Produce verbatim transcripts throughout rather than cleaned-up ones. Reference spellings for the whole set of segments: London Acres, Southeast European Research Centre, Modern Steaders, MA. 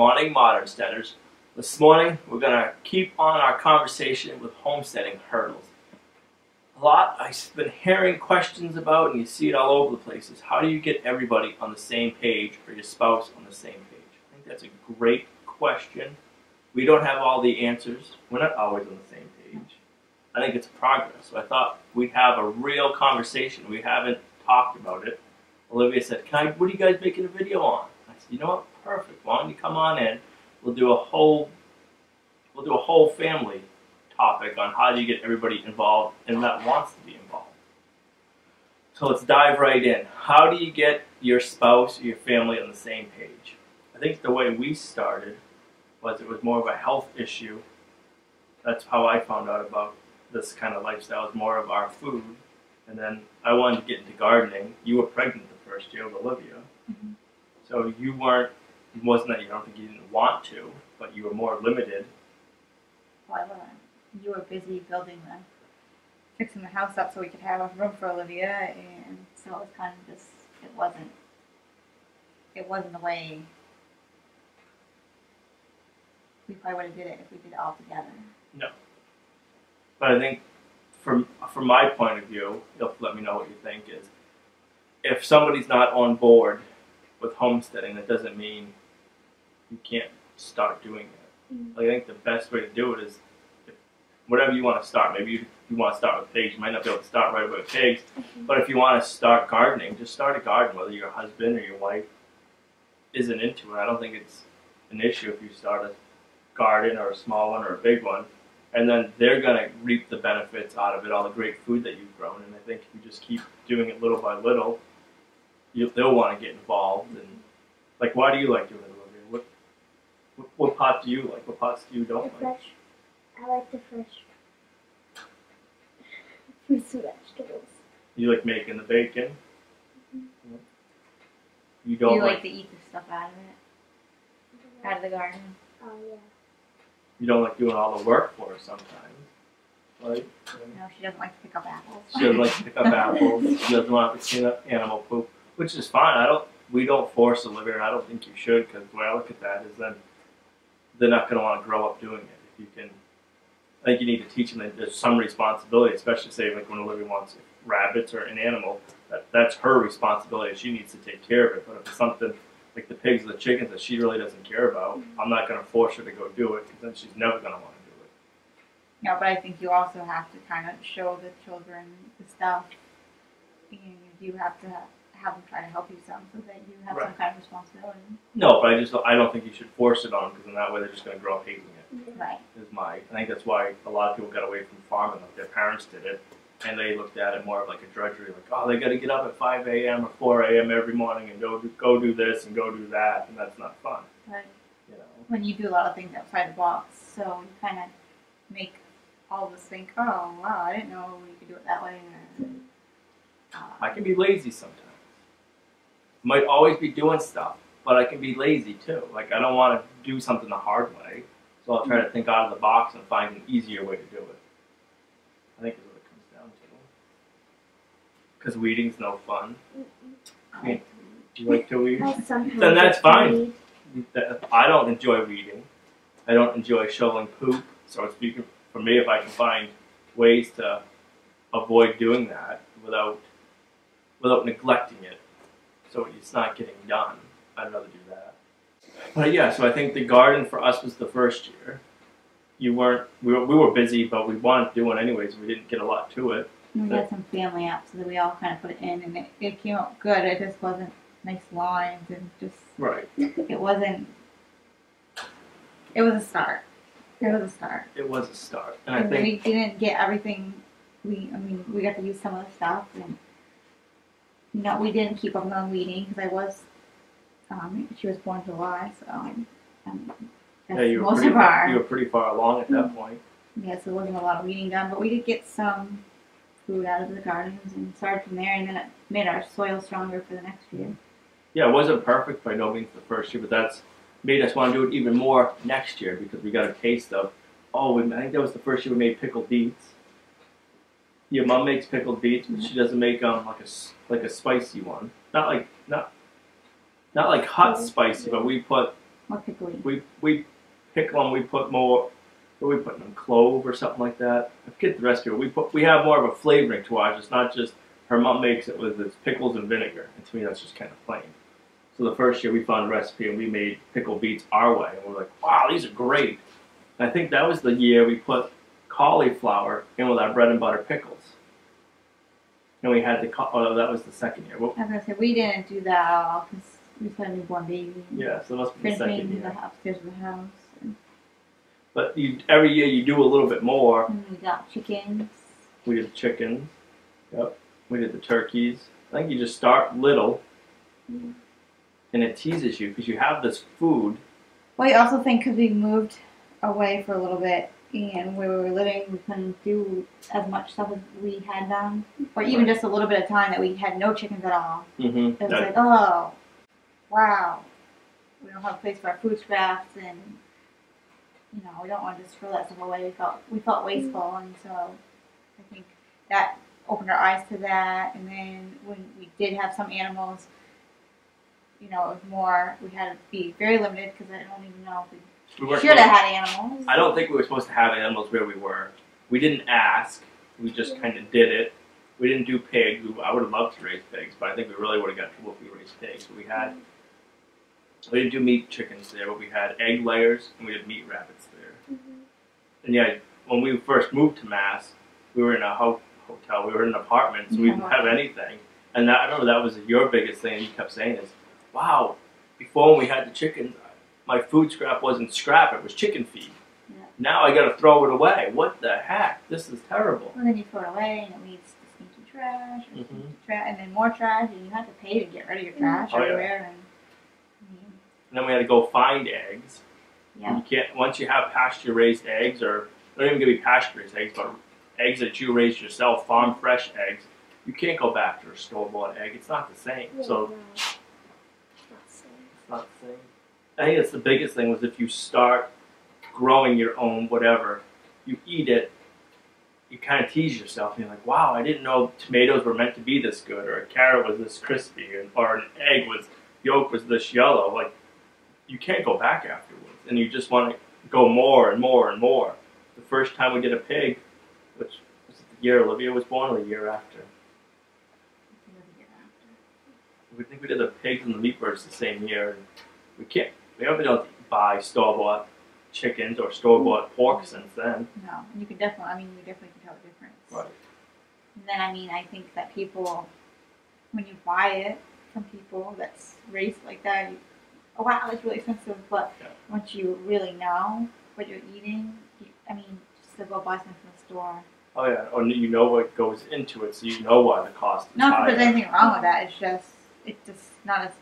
Morning Modern Steaders. This morning we're going to keep on our conversation with homesteading hurdles. A lot I've been hearing questions about, and you see it all over the place, is how do you get everybody on the same page or your spouse on the same page? I think that's a great question. We don't have all the answers. We're not always on the same page. I think it's progress. So I thought we'd have a real conversation. We haven't talked about it. Olivia said, "Can I, what are you guys making a video on?" I said, "You know what? Perfect. Why don't you come on in? We'll do a whole, we'll do a whole family topic on how do you get everybody involved and that wants to be involved." So let's dive right in. How do you get your spouse or your family on the same page? I think the way we started was it was more of a health issue. That's how I found out about this kind of lifestyle, is more of our food. And then I wanted to get into gardening. You were pregnant the first year with Olivia. Mm-hmm. So you weren't, it wasn't that you don't think you didn't want to, but you were more limited. Why would I? You were busy building the, fixing the house up so we could have a room for Olivia, and so it was kind of just, it wasn't, it wasn't the way we probably would have did it if we did it all together. No. But I think From, from my point of view, you'll let me know what you think, is if somebody's not on board with homesteading, that doesn't mean you can't start doing it. Mm-hmm. Like, I think the best way to do it is if, whatever you want to start. Maybe you, you want to start with pigs. You might not be able to start right away with pigs. Mm-hmm. But if you want to start gardening, just start a garden, whether your husband or your wife isn't into it. I don't think it's an issue if you start a garden or a small one or a big one. And then they're going to reap the benefits out of it, all the great food that you've grown. And I think if you just keep doing it little by little, you, they'll want to get involved. And like, why do you like doing it, Olivia? What, what what pot do you like? What pots do you don't the like? Fresh. I like the fresh fruits and vegetables. You like making the bacon? Mm-hmm. You don't you like, like to eat the stuff out of it, out of the garden. Oh yeah. You don't like doing all the work for her sometimes, right? No, she doesn't like to pick up apples. She doesn't like to pick up apples. She doesn't want to clean up animal poop, which is fine. I don't. We don't force Olivia, and I don't think you should, because the way I look at that is then they're not going to want to grow up doing it. If you can, I think you need to teach them that there's some responsibility, especially say like when Olivia wants rabbits or an animal, that, that's her responsibility. She needs to take care of it. But if it's something like the pigs or the chickens that she really doesn't care about, mm-hmm. I'm not going to force her to go do it, because then she's never going to want to do it. No, but I think you also have to kind of show the children the stuff, and you have to have them try to help you some, so that you have right. some kind of responsibility. No, but I just I don't think you should force it on, because in that way they're just going to grow up hating it. Mm-hmm. Right. Is my I think that's why a lot of people got away from farming. Like their parents did it, and they looked at it more of like a drudgery, like, oh, they got to get up at five A M or four A M every morning and go do, go do this and go do that, and that's not fun. Right. You know? When you do a lot of things outside the box, so you kind of make all of us think, oh, wow, I didn't know you could do it that way. Or, uh, I can be lazy sometimes. Might always be doing stuff, but I can be lazy too. Like, I don't want to do something the hard way, so I'll try mm-hmm. to think out of the box and find an easier way to do it. I think it's because weeding's no fun. I mean, do you like to weed? Then that's fine. I don't enjoy weeding. I don't enjoy shoveling poop. So it's speaking for me, if I can find ways to avoid doing that without without neglecting it, so it's not getting done, I'd rather do that. But yeah, so I think the garden for us was the first year. You weren't. We were, we were busy, but we wanted to do one anyways. We didn't get a lot to it. And we had some family apps that we all kind of put it in, and it, it came out good. It just wasn't nice lines, and just right. It wasn't. It was a start. It was a start. It was a start, and, and I think we didn't get everything. We, I mean, we got to use some of the stuff, and you know, we didn't keep up on the weeding because I was. Um, she was born in July, so um, that's yeah, you were most pretty, of our. You were pretty far along at that point. Yeah, so there wasn't a lot of weeding done, but we did get some food out of the gardens and started from there, and then it made our soil stronger for the next year. Yeah, it wasn't perfect by no means the first year, but that's made us want to do it even more next year, because we got a taste of, oh, I think that was the first year we made pickled beets. Your mom makes pickled beets, but mm-hmm. she doesn't make um like a like a spicy one. Not like not not like hot spicy, but we put What pickle? We we pick one. We put more. What are we putting in? Clove or something like that? I forget the rest of it. We put. We have more of a flavoring to ours. It's not just her mom makes it with its pickles and vinegar. And to me, that's just kind of plain. So the first year we found a recipe and we made pickled beets our way, and we're like, wow, these are great. And I think that was the year we put cauliflower in with our bread and butter pickles. And we had the, oh, that was the second year. Well, I was going to say, we didn't do that at all because we had a newborn baby. Yeah, so it must be the second year. The upstairs of the house. And... But you, every year you do a little bit more. And we got chickens. We did chickens. Yep. We did the turkeys. I think you just start little. Mm. And it teases you because you have this food. Well, I also think because we moved away for a little bit and where we were living, we couldn't do as much stuff as we had done. Or even right. just a little bit of time that we had no chickens at all. Mm-hmm. It was yeah. like, oh, wow. We don't have a place for our food scraps and, you know, we don't want to just throw that stuff away. We felt, we felt wasteful. Mm-hmm. And so I think that opened our eyes to that. And then when we did have some animals, you know, it was more, we had to be very limited because I don't even know if we, we should have had animals. I don't think we were supposed to have animals where we were. We didn't ask. We just yeah. kind of did it. We didn't do pigs. I would have loved to raise pigs, but I think we really would have got trouble if we raised pigs. We had, we didn't do meat chickens there, but we had egg layers and we did meat rabbits there. Mm-hmm. And yeah, when we first moved to Mass, we were in a ho hotel. We were in an apartment, so yeah. we didn't have anything. And that, I remember that was your biggest thing you kept saying is, wow, before when we had the chickens, my food scrap wasn't scrap, it was chicken feed. Yeah. Now I gotta throw it away. What the heck? This is terrible. Well, then you throw it away and it leads to stinky trash, or mm-hmm. stinky trash, and then more trash, and you have to pay to get rid of your trash oh, everywhere. Yeah. And, I mean, and then we had to go find eggs. Yeah. You can't, once you have pasture raised eggs, or they're not even gonna be pasture raised eggs, but eggs that you raise yourself, farm fresh eggs, you can't go back to a store bought egg. It's not the same. Yeah, so. Yeah. I think that's the biggest thing was if you start growing your own whatever, you eat it, you kind of tease yourself. And you're like, wow, I didn't know tomatoes were meant to be this good, or a carrot was this crispy, or an egg was, yolk was this yellow. Like, you can't go back afterwards. And you just want to go more and more and more. The first time we did a pig, which was the year Olivia was born or the year after? We think we did the pigs and the meat birds the same year. And we can't, we haven't been able to buy store-bought chickens or store-bought pork since then. No, and you can definitely, I mean, you definitely can tell the difference. Right. And then, I mean, I think that people, when you buy it from people that's raised like that, you, oh wow, that's really expensive, but yeah. once you really know what you're eating, you, I mean, just to go buy something from the store. Oh yeah, or you know what goes into it, so you know why the cost is higher. Not that there's anything wrong with that, it's just, It's just not as,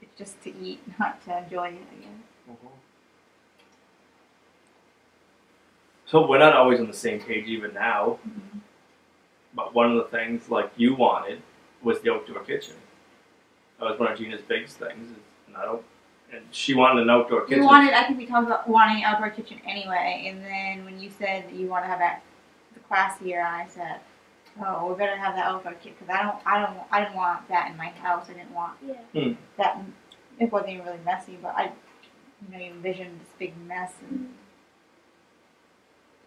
it's just to eat, not to enjoy it, I guess. Mm-hmm. So we're not always on the same page even now. Mm-hmm. But one of the things, like, you wanted was the outdoor kitchen. That was one of Gina's biggest things. And, I don't, and she wanted an outdoor kitchen. You wanted, I think we talked about wanting an outdoor kitchen anyway. And then when you said that you want to have that, the class year, I said, oh, we better have that outdoor kitchen because I don't, I don't, I didn't want that in my house. I didn't want yeah. hmm. that. It wasn't even really messy, but I, you know, you envisioned this big mess. And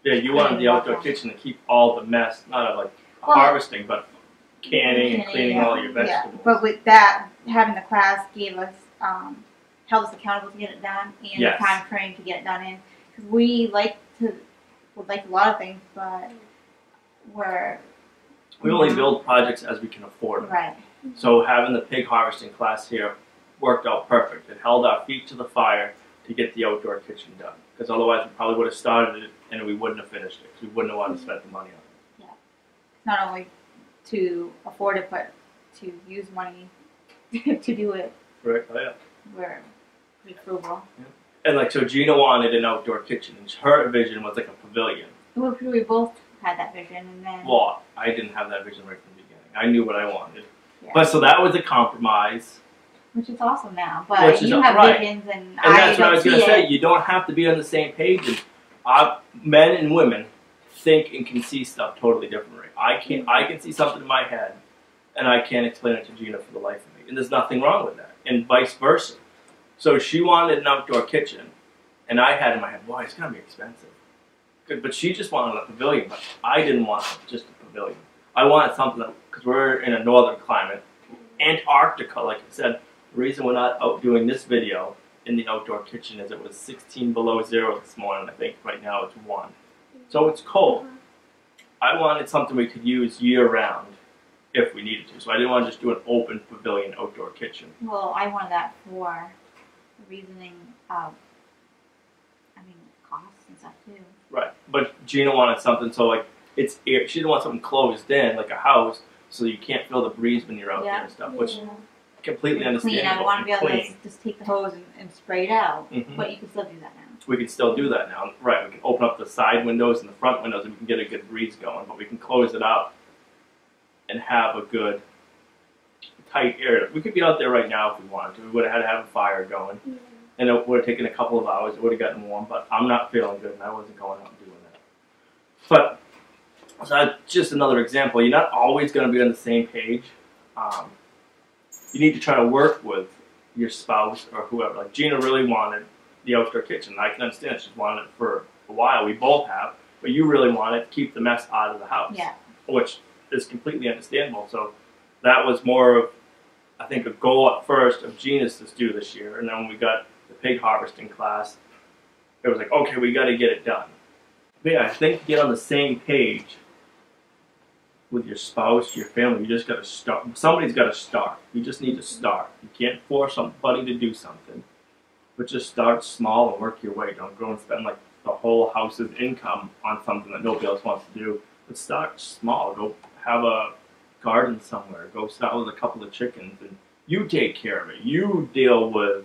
yeah, you wanted the outdoor out. kitchen to keep all the mess, not of like well, harvesting, but canning and cleaning yeah. all your vegetables. Yeah. But with that, having the class gave us, um, held us accountable to get it done and yes. the time frame to get it done in. Because we like to, we like a lot of things, but we're We only build projects as we can afford them. Right. So having the pig harvesting class here worked out perfect. It held our feet to the fire to get the outdoor kitchen done. Because otherwise we probably would have started it and we wouldn't have finished it. Because we wouldn't have wanted to spend the money on it. Yeah. Not only to afford it, but to use money to do it. Right. Oh, yeah. We're pretty frugal. Yeah. And like, so Gina wanted an outdoor kitchen. And her vision was like a pavilion. Well, we both had that vision, and then well, I didn't have that vision right from the beginning. I knew what I wanted, yeah. but so that was a compromise, which is awesome now. But you have right. visions, and, and I that's what I was going to say. You don't have to be on the same page. And I, men and women think and can see stuff totally differently. I can I can see something in my head, and I can't explain it to Gina for the life of me. And there's nothing wrong with that, and vice versa. So she wanted an outdoor kitchen, and I had in my head, boy, it's going to be expensive. But she just wanted a pavilion, but I didn't want just a pavilion. I wanted something, because we're in a northern climate. Antarctica, like I said, the reason we're not out doing this video in the outdoor kitchen is it was sixteen below zero this morning. I think right now it's one. So it's cold. I wanted something we could use year-round if we needed to. So I didn't want to just do an open pavilion outdoor kitchen. Well, I wanted that for the reasoning of, I mean, costs and stuff too. Right. But Gina wanted something so like it's air. She didn't want something closed in like a house so you can't feel the breeze when you're out yeah. there and stuff, which yeah. completely understandable. Clean. I want to be able to just take the hose and, and spray it out. Mm-hmm. But you can still do that now. We can still do that now. Right. We can open up the side windows and the front windows and we can get a good breeze going, but we can close it out and have a good tight area. We could be out there right now if we wanted to. We would have had to have a fire going. Yeah. And it would have taken a couple of hours. It would have gotten warm, but I'm not feeling good and I wasn't going out and doing that. But so that's just another example. You're not always going to be on the same page. Um, you need to try to work with your spouse or whoever. Like Gina really wanted the outdoor kitchen. I can understand she's wanted it for a while. We both have, but you really wanted to keep the mess out of the house, yeah. which is completely understandable. So that was more of, I think, a goal at first of Gina's to do this year. And then when we got the pig harvesting class, it was like, okay, we got to get it done. But yeah, I think get on the same page with your spouse, your family. You just got to start. Somebody's got to start. You just need to start. You can't force somebody to do something. But just start small and work your way. Don't go and spend like the whole house's income on something that nobody else wants to do. But start small. Go have a garden somewhere. Go start with a couple of chickens and you take care of it. You deal with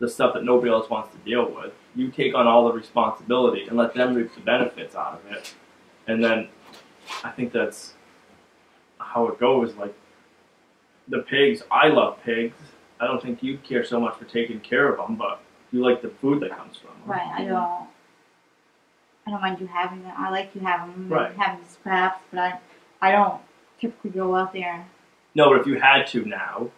the stuff that nobody else wants to deal with. You take on all the responsibility and let them reap the benefits out of it. And then I think that's how it goes. Like the pigs, I love pigs. I don't think you'd care so much for taking care of them, but you like the food that comes from them. Right, I don't, I don't mind you having them. I like you having them, right. having the scraps, but I, I don't typically go out there. No, but if you had to now,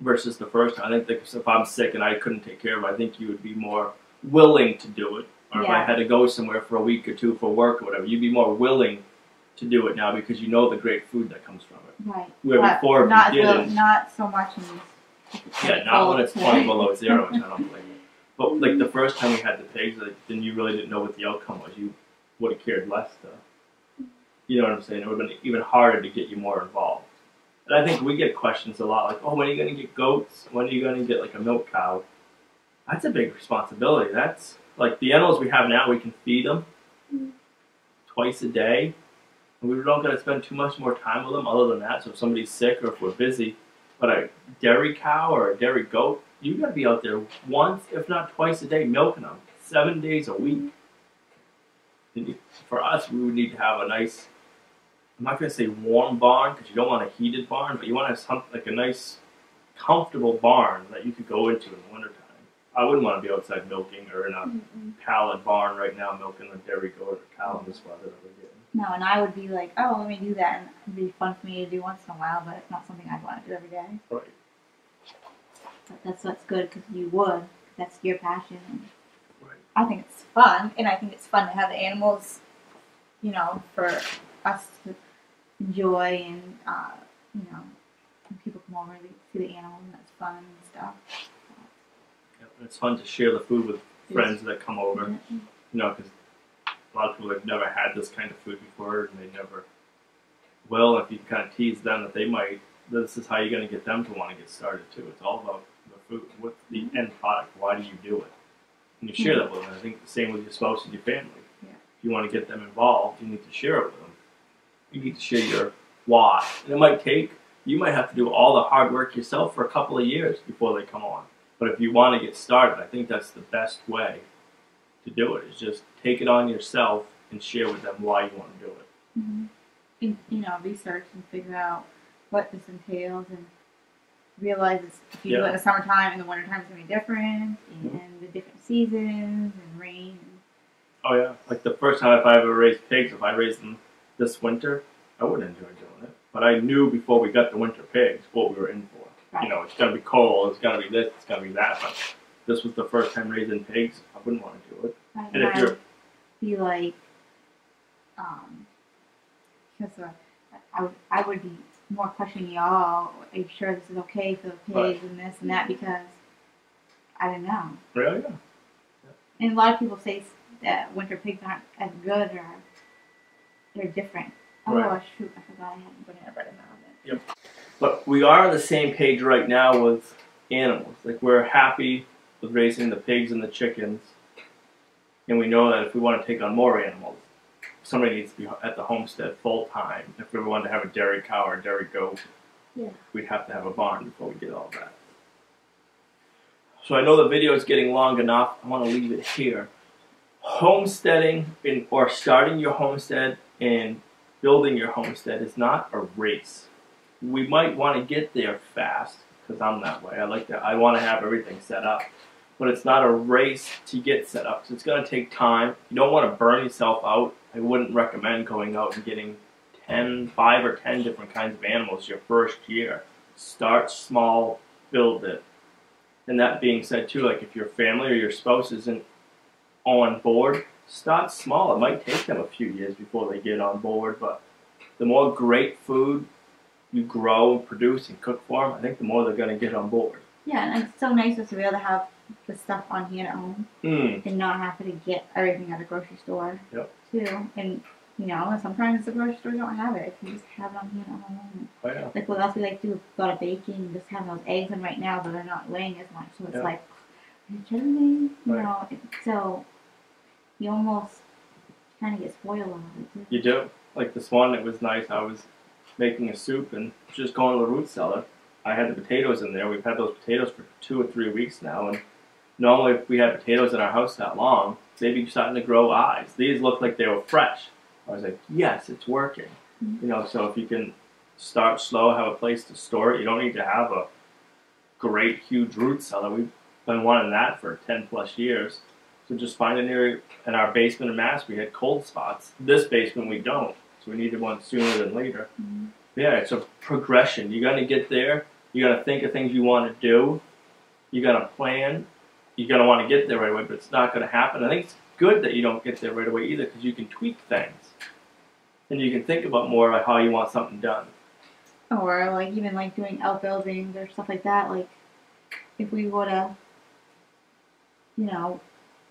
versus the first time, I think that if I'm sick and I couldn't take care of it, I think you would be more willing to do it. Or yeah. if I had to go somewhere for a week or two for work or whatever, you'd be more willing to do it now because you know the great food that comes from it. Right. Where but before not, you didn't. Well, not so much in these. Yeah, not when it's twenty below zero, which I don't blame you. But like the first time we had the pigs, like, then you really didn't know what the outcome was. You would have cared less, though. You know what I'm saying? It would have been even harder to get you more involved. And I think we get questions a lot like, oh, when are you going to get goats? When are you going to get like a milk cow? That's a big responsibility. That's like the animals we have now, we can feed them twice a day. And we don't got to spend too much more time with them other than that. So if somebody's sick or if we're busy, but a dairy cow or a dairy goat, you got to be out there once, if not twice a day, milking them, seven days a week. And for us, we would need to have a nice, I'm not going to say warm barn, because you don't want a heated barn, but you want to have something like a nice, comfortable barn that you could go into in the wintertime. I wouldn't want to be outside milking or in a mm-mm. pallid barn right now, milking a dairy goat or cow in this weather that we're getting. No, and I would be like, oh, let me do that, and it'd be fun for me to do once in a while, but it's not something I'd want to do every day. Right. But that's what's good, because you would. That's your passion. Right. I think it's fun, and I think it's fun to have the animals, you know, for us to enjoy, and, uh, you know, when people come over and see the animals, and that's fun and stuff. Yeah, and it's fun to share the food with friends that come over, mm-hmm. you know, because a lot of people have never had this kind of food before, and they never will. If you can kind of tease them that they might, this is how you're going to get them to want to get started too. It's all about the food, what's the mm-hmm. end product, why do you do it? And you share mm-hmm. that with them. I think the same with your spouse and your family. Yeah. If you want to get them involved, you need to share it with them. You need to share your why. And it might take, you might have to do all the hard work yourself for a couple of years before they come on. But if you want to get started, I think that's the best way to do it, is just take it on yourself and share with them why you want to do it. Mm-hmm. And, you know, research and figure out what this entails, and realize if you yeah. do it in the summertime and the wintertime is going to be different, and mm-hmm. the different seasons and rain. Oh yeah, like the first time if I ever raised pigs, if I raised them this winter, I would enjoy doing it. But I knew before we got the winter pigs what we were in for. Right. You know, it's going to be cold, it's going to be this, it's going to be that. But this was the first time raising pigs. I wouldn't want to do it. Right. And, and if I'd you're... be like, um, because uh, I, I would be more questioning y'all, are you sure this is okay for the pigs right. and this and that, because I didn't know. Really? Yeah. yeah. And a lot of people say that winter pigs aren't as good or they're different. Oh, right. shoot, I forgot I hadn't put in a right amount of it. Yep. But we are on the same page right now with animals. Like, we're happy with raising the pigs and the chickens. And we know that if we want to take on more animals, somebody needs to be at the homestead full time. If we wanted to have a dairy cow or a dairy goat, yeah. we'd have to have a barn before we did all that. So I know the video is getting long enough. I want to leave it here. Homesteading in, or starting your homestead and building your homestead is not a race. We might want to get there fast, because I'm that way. I like to, I want to have everything set up. But it's not a race to get set up, so it's going to take time. You don't want to burn yourself out. I wouldn't recommend going out and getting ten, five or ten different kinds of animals your first year. Start small, build it. And that being said too, like if your family or your spouse isn't on board, start small. It might take them a few years before they get on board, but the more great food you grow, produce, and cook for them, I think the more they're going to get on board. Yeah, and it's so nice to be able to have the stuff on hand at home mm. and not have to get everything at a grocery store yep. too. And you know, sometimes the grocery store don't have it. If you just have it on hand at home. Oh, yeah. Like what else we like to do, go to baking, just have those eggs in right now, but they're not laying as much. So it's yep. like, are you kidding me? You right. know, so you almost kind of get spoiled on it. You do. Like this one, it was nice. I was making a soup and just going to the root cellar. I had the potatoes in there. We've had those potatoes for two or three weeks now, and normally if we had potatoes in our house that long, they'd be starting to grow eyes. These looked like they were fresh. I was like, yes, it's working. Mm-hmm. You know, so if you can start slow, have a place to store it. You don't need to have a great, huge root cellar. We've been wanting that for ten plus years. So just find an area. In our basement in Mass, we had cold spots. This basement, we don't. So we needed one sooner than later. Mm-hmm. Yeah, it's a progression. You're going to get there. You're going to think of things you want to do. You're going to plan. You're going to want to get there right away, but it's not going to happen. I think it's good that you don't get there right away either, because you can tweak things. And you can think about more about how you want something done. Or like even like doing outbuildings or stuff like that. Like if we would have, you know,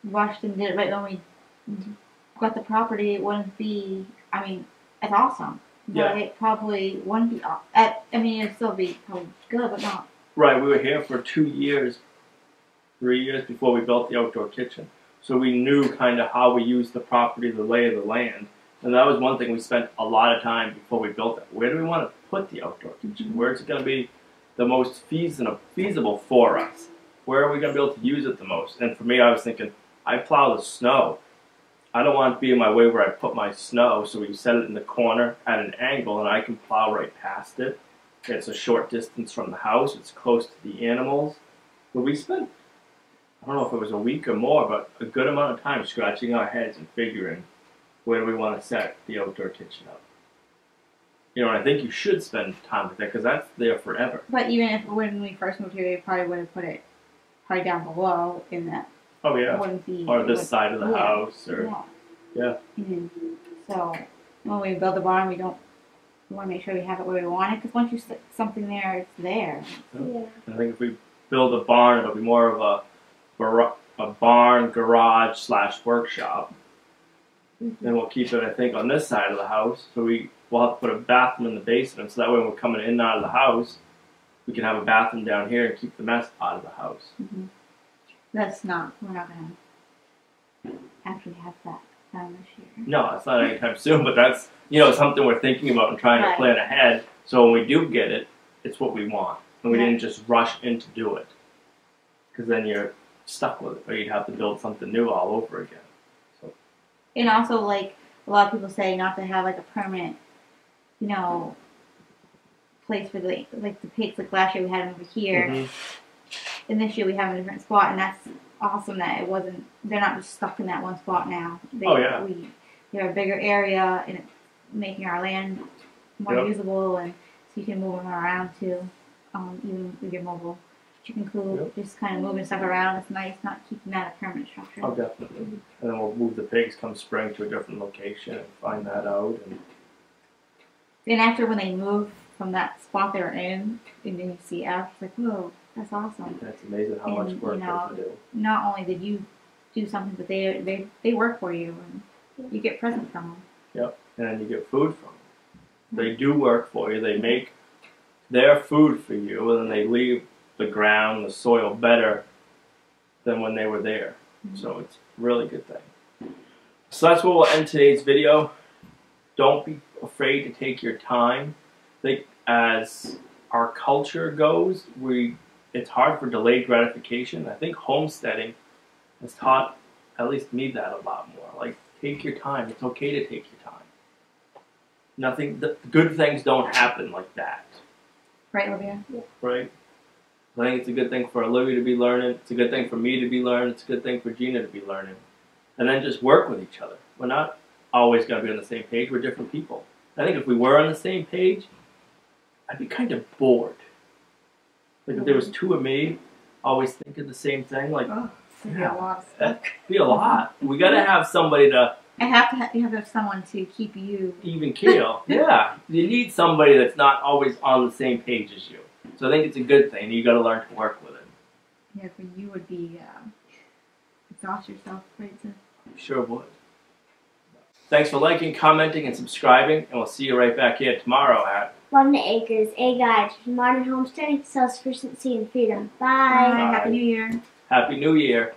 rushed and did it right when we got the property, it wouldn't be, I mean, it's awesome. But yeah. it probably wouldn't be, I mean, it'd still be probably good, but not. Right, we were here for two years. Three years before we built the outdoor kitchen. So we knew kind of how we used the property, the lay of the land. And that was one thing we spent a lot of time before we built it. Where do we want to put the outdoor kitchen? Where's it going to be the most feasible for us? Where are we going to be able to use it the most? And for me, I was thinking, I plow the snow. I don't want it to be in my way where I put my snow. So we set it in the corner at an angle and I can plow right past it. It's a short distance from the house. It's close to the animals. But we spent... I don't know if it was a week or more, but a good amount of time scratching our heads and figuring where do we want to set the outdoor kitchen up. You know, and I think you should spend time with that because that's there forever. But even if when we first moved here, we probably would have put it probably down below in that. Oh yeah. Wouldn't be, or this would, side of the yeah, house, or yeah. yeah. Mm-hmm. So when we build the barn, we don't. We want to make sure we have it where we want it because once you stick something there, it's there. So, yeah. I think if we build a barn, it'll be more of a a barn, garage, slash workshop. Mm-hmm. And we'll keep it, I think, on this side of the house. So we, we'll have to put a bathroom in the basement. So that way when we're coming in and out of the house, we can have a bathroom down here and keep the mess out of the house. Mm-hmm. That's not, we're not going to actually have that done this year. No, it's not anytime soon, but that's, you know, something we're thinking about and trying right. to plan ahead. So when we do get it, it's what we want. And we right. didn't just rush in to do it. Because then you're stuck with it, or you'd have to build something new all over again. So. And also, like, a lot of people say not to have, like, a permanent, you know, place for, the, like, the pigs. Like, last year we had them over here, mm-hmm. and this year we have them in a different spot, and that's awesome that it wasn't, they're not just stuck in that one spot now. They, oh, yeah. We, they have a bigger area, and it's making our land more yep. usable, and so you can move them around, too. um, even with your mobile. You can cool, yep. just kind of moving stuff around. It's nice, not keeping that a permanent structure. Oh, definitely. Mm-hmm. And then we'll move the pigs come spring to a different location and find that out. And then after when they move from that spot they were in, and then you see after, it's like, whoa, that's awesome. That's amazing how and, much work you know, they can do. Not only did you do something, but they they they work for you, and you get presents from them. Yep, and then you get food from them. Mm-hmm. They do work for you. They make their food for you, and then they leave the ground, the soil better than when they were there. Mm-hmm. So it's a really good thing. So that's where we'll end today's video. Don't be afraid to take your time. I think as our culture goes, we it's hard for delayed gratification. I think homesteading has taught at least me that a lot more. Like, take your time. It's okay to take your time. Nothing, the good things don't happen like that. Right, Olivia? Yeah. Right? I think it's a good thing for Olivia to be learning. It's a good thing for me to be learning. It's a good thing for Gina to be learning. And then just work with each other. We're not always going to be on the same page. We're different people. I think if we were on the same page, I'd be kind of bored. Like if there was two of me always thinking the same thing, like, oh, yeah, that'd be a lot. We got to have somebody to... I have to have, you have to have someone to keep you... Even keel. Yeah. You need somebody that's not always on the same page as you. So I think it's a good thing. You got to learn to work with it. Yeah, but you would be uh, exhaust yourself, right? So. Sure would. Thanks for liking, commenting, and subscribing, and we'll see you right back here tomorrow at London Acres, a guide to modern homesteading, self-sufficiency, and freedom. Bye. Bye. Happy New Year. Happy New Year.